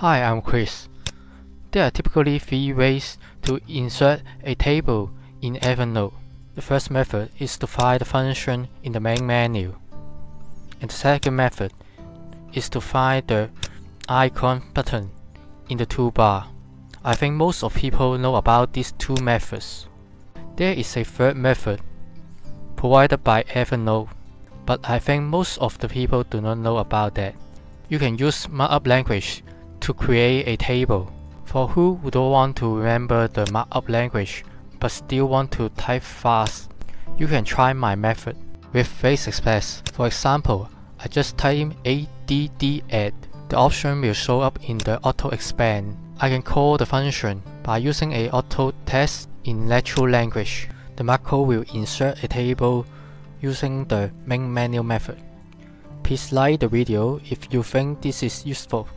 Hi, I'm Chris. There are typically three ways to insert a table in Evernote. The first method is to find the function in the main menu. And the second method is to find the icon button in the toolbar. I think most of people know about these two methods. There is a third method provided by Evernote, but I think most of the people do not know about that. You can use markup language to create a table. For who would want to remember the markup language but still want to type fast, you can try my method with PhraseExpress. For example, I just type in add. The option will show up in the AutoExpand. I can call the function by using a AutoTEXT in natural language. The macro will insert a table using the main menu method. Please like the video if you think this is useful.